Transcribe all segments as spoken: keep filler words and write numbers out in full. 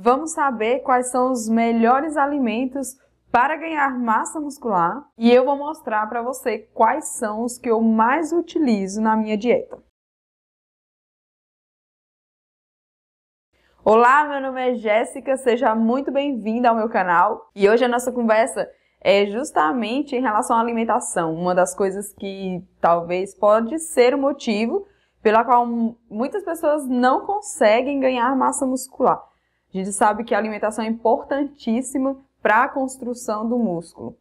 Vamos saber quais são os melhores alimentos para ganhar massa muscular e eu vou mostrar para você quais são os que eu mais utilizo na minha dieta. Olá, meu nome é Jéssica, seja muito bem-vinda ao meu canal e hoje a nossa conversa é justamente em relação à alimentação, uma das coisas que talvez pode ser o motivo pela qual muitas pessoas não conseguem ganhar massa muscular. A gente sabe que a alimentação é importantíssima para a construção do músculo.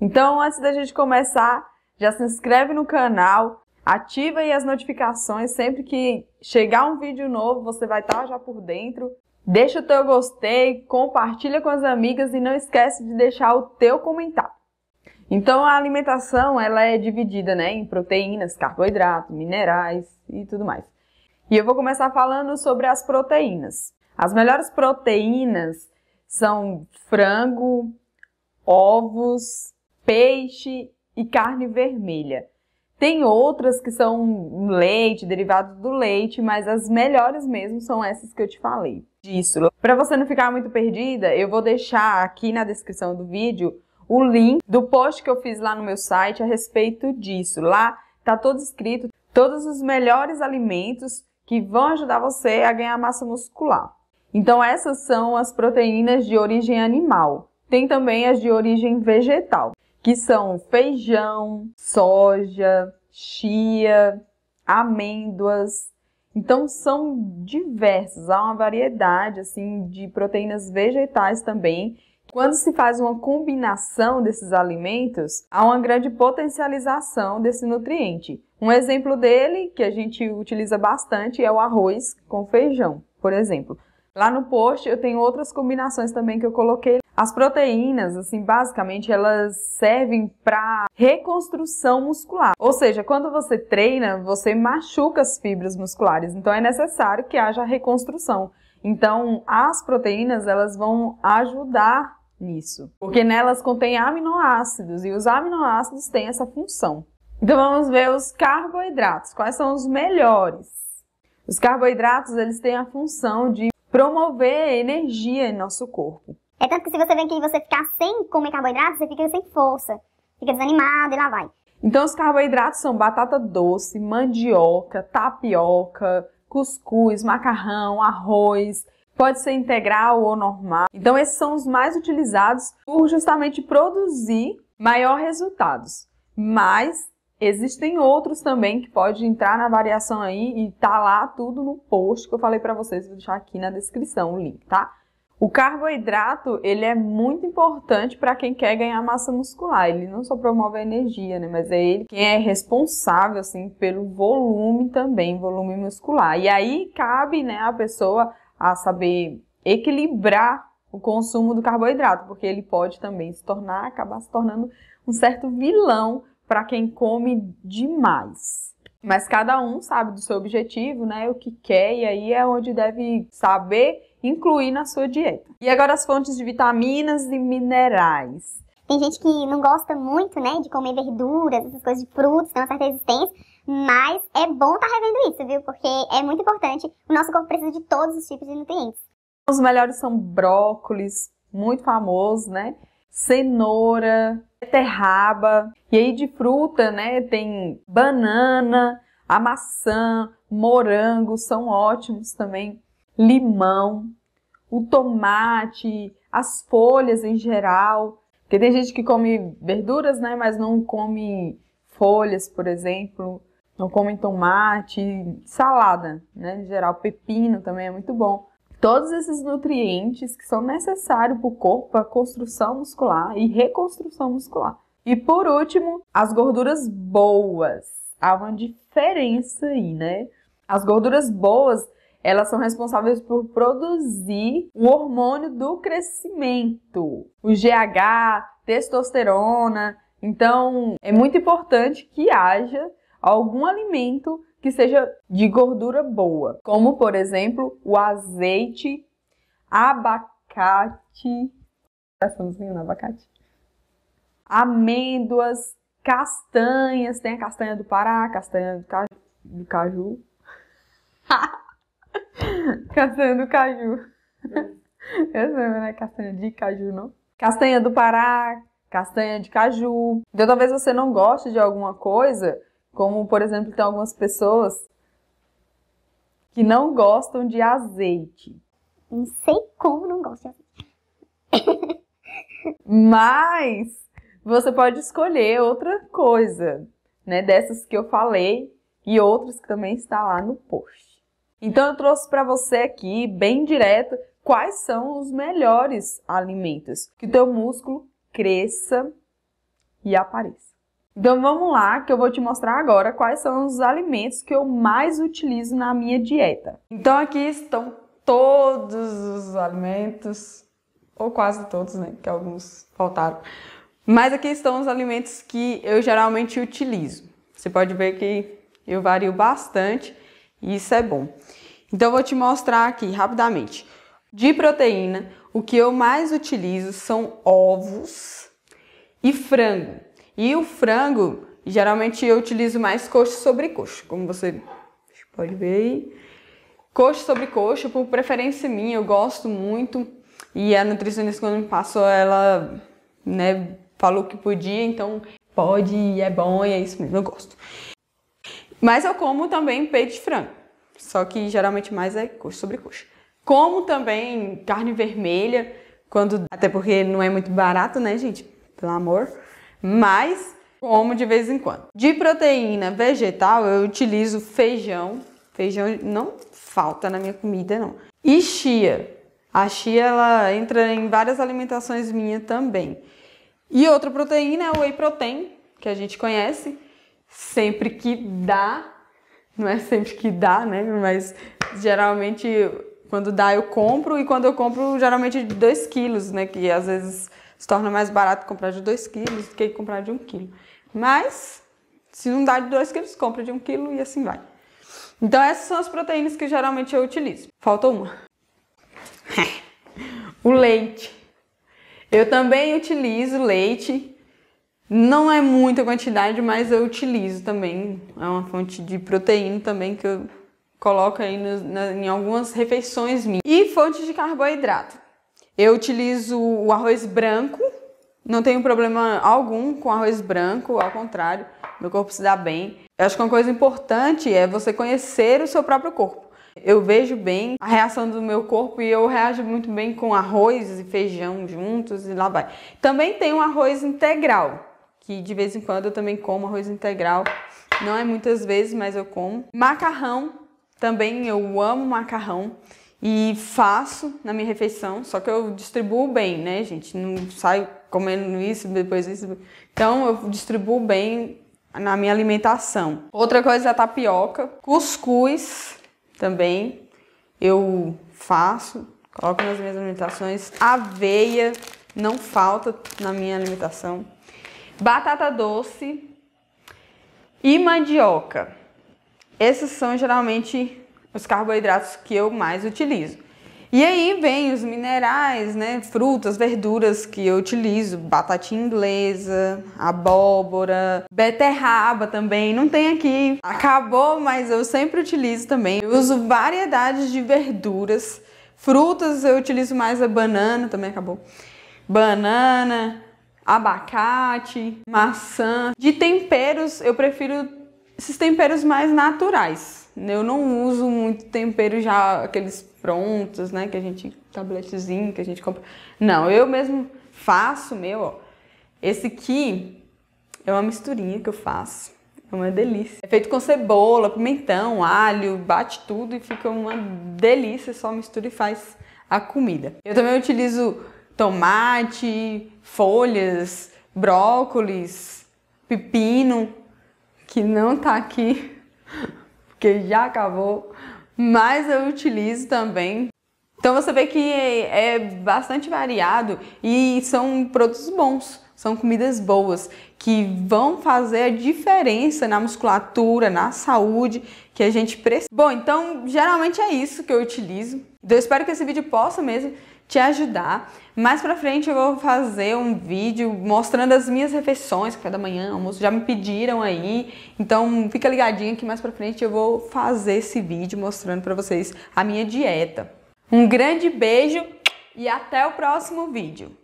Então, antes da gente começar, já se inscreve no canal, ativa aí as notificações, sempre que chegar um vídeo novo, você vai estar já por dentro. Deixa o teu gostei, compartilha com as amigas e não esquece de deixar o teu comentário. Então, a alimentação, ela é dividida, né, em proteínas, carboidratos, minerais e tudo mais. E eu vou começar falando sobre as proteínas. As melhores proteínas são frango, ovos, peixe e carne vermelha. Tem outras que são leite, derivados do leite, mas as melhores mesmo são essas que eu te falei. Disso. Para você não ficar muito perdida, eu vou deixar aqui na descrição do vídeo o link do post que eu fiz lá no meu site a respeito disso. Lá tá todo escrito, todos os melhores alimentos que vão ajudar você a ganhar massa muscular. Então essas são as proteínas de origem animal. Tem também as de origem vegetal, que são feijão, soja, chia, amêndoas. Então são diversas, há uma variedade assim de proteínas vegetais também. Quando se faz uma combinação desses alimentos, há uma grande potencialização desse nutriente. Um exemplo dele, que a gente utiliza bastante, é o arroz com feijão, por exemplo. Lá no post eu tenho outras combinações também que eu coloquei. As proteínas, assim, basicamente, elas servem para reconstrução muscular. Ou seja, quando você treina, você machuca as fibras musculares, então é necessário que haja reconstrução. Então, as proteínas, elas vão ajudar nisso, porque nelas contém aminoácidos e os aminoácidos têm essa função. Então vamos ver os carboidratos, quais são os melhores? Os carboidratos, eles têm a função de promover energia em nosso corpo. É tanto que se você vem aqui e você ficar sem comer carboidratos, você fica sem força, fica desanimado e lá vai. Então os carboidratos são batata doce, mandioca, tapioca, cuscuz, macarrão, arroz, pode ser integral ou normal. Então esses são os mais utilizados por justamente produzir maior resultados. Mas existem outros também que pode entrar na variação aí e tá lá tudo no post que eu falei para vocês, vou deixar aqui na descrição o link, tá? O carboidrato, ele é muito importante para quem quer ganhar massa muscular. Ele não só promove a energia, né? Mas é ele quem é responsável, assim, pelo volume também, volume muscular. E aí cabe, né, a pessoa a saber equilibrar o consumo do carboidrato, porque ele pode também se tornar, acabar se tornando um certo vilão para quem come demais. Mas cada um sabe do seu objetivo, né? O que quer e aí é onde deve saber incluir na sua dieta. E agora as fontes de vitaminas e minerais. Tem gente que não gosta muito, né, de comer verduras, essas coisas de frutos, tem uma certa resistência, mas é bom estar revendo isso, viu? Porque é muito importante, o nosso corpo precisa de todos os tipos de nutrientes. Os melhores são brócolis, muito famoso, né? Cenoura, beterraba, e aí de fruta, né, tem banana, a maçã, morango, são ótimos também. Limão, o tomate, as folhas em geral. Porque tem gente que come verduras, né, mas não come folhas, por exemplo. Não come tomate, salada, né, em geral. Pepino também é muito bom. Todos esses nutrientes que são necessários para o corpo, para a construção muscular e reconstrução muscular. E por último, as gorduras boas. Há uma diferença aí, né? As gorduras boas, elas são responsáveis por produzir o hormônio do crescimento, o G H, testosterona. Então, é muito importante que haja algum alimento que seja de gordura boa, como, por exemplo, o azeite, abacate, coraçãozinho no abacate, amêndoas, castanhas, tem a castanha do Pará, a castanha do caju, do caju. Castanha do caju. Essa não é castanha de caju, não. Castanha do Pará, castanha de caju. Então, talvez você não goste de alguma coisa, como, por exemplo, tem algumas pessoas que não gostam de azeite. Não sei como não gostam de azeite. Mas você pode escolher outra coisa, né? Dessas que eu falei e outras que também está lá no post. Então, eu trouxe para você aqui, bem direto, quais são os melhores alimentos que o teu músculo cresça e apareça. Então, vamos lá, que eu vou te mostrar agora quais são os alimentos que eu mais utilizo na minha dieta. Então, aqui estão todos os alimentos, ou quase todos, né? Que alguns faltaram. Mas aqui estão os alimentos que eu geralmente utilizo. Você pode ver que eu vario bastante e isso é bom. Então, eu vou te mostrar aqui rapidamente. De proteína, o que eu mais utilizo são ovos e frango. E o frango, geralmente eu utilizo mais coxa sobre coxa, como você pode ver aí. Coxa sobre coxa, por preferência minha, eu gosto muito. E a nutricionista, quando me passou, ela, né, falou que podia, então pode, é bom, e é isso mesmo, eu gosto. Mas eu como também peito de frango, só que geralmente mais é coxa sobre coxa. Como também carne vermelha, quando, até porque não é muito barato, né, gente? Pelo amor. Mas como de vez em quando. De proteína vegetal, eu utilizo feijão. Feijão não falta na minha comida, não. E chia. A chia, ela entra em várias alimentações minhas também. E outra proteína é o whey protein, que a gente conhece. Sempre que dá, não é sempre que dá, né? Mas geralmente, quando dá, eu compro. E quando eu compro, geralmente de dois quilos, né? Que às vezes se torna mais barato comprar de dois quilos do que comprar de um quilo. Mas, se não dá de dois quilos, compra de um quilo e assim vai. Então, essas são as proteínas que geralmente eu utilizo. Falta uma. O leite. Eu também utilizo leite. Não é muita quantidade, mas eu utilizo também. É uma fonte de proteína também que eu coloco aí no, na, em algumas refeições minhas. E fonte de carboidrato. Eu utilizo o arroz branco. Não tenho problema algum com arroz branco, ao contrário, meu corpo se dá bem. Eu acho que uma coisa importante é você conhecer o seu próprio corpo. Eu vejo bem a reação do meu corpo e eu reajo muito bem com arroz e feijão juntos e lá vai. Também tem um arroz integral, que de vez em quando eu também como arroz integral. Não é muitas vezes, mas eu como. Macarrão, também eu amo macarrão e faço na minha refeição, só que eu distribuo bem, né, gente? Não saio comendo isso, depois isso. Então, eu distribuo bem na minha alimentação. Outra coisa é a tapioca. Cuscuz, também eu faço, coloco nas minhas alimentações. Aveia, não falta na minha alimentação. Batata doce e mandioca. Esses são geralmente os carboidratos que eu mais utilizo. E aí vem os minerais, né? Frutas, verduras que eu utilizo. Batatinha inglesa, abóbora, beterraba também. Não tem aqui. Acabou, mas eu sempre utilizo também. Eu uso variedades de verduras. Frutas eu utilizo mais a banana. Também acabou. Banana, abacate, maçã. De temperos, eu prefiro esses temperos mais naturais. Eu não uso muito tempero já, aqueles prontos, né? Que a gente, tabletezinho que a gente compra. Não, eu mesmo faço meu, ó. Esse aqui é uma misturinha que eu faço. É uma delícia. É feito com cebola, pimentão, alho, bate tudo e fica uma delícia. Só mistura e faz a comida. Eu também utilizo tomate, folhas, brócolis, pepino, que não tá aqui, porque já acabou, mas eu utilizo também. Então você vê que é, é bastante variado e são produtos bons, são comidas boas, que vão fazer a diferença na musculatura, na saúde que a gente precisa. Bom, então geralmente é isso que eu utilizo. Então, eu espero que esse vídeo possa mesmo te ajudar. Mais pra frente eu vou fazer um vídeo mostrando as minhas refeições, café da manhã, almoço, já me pediram aí, então fica ligadinho que mais pra frente eu vou fazer esse vídeo mostrando pra vocês a minha dieta. Um grande beijo e até o próximo vídeo.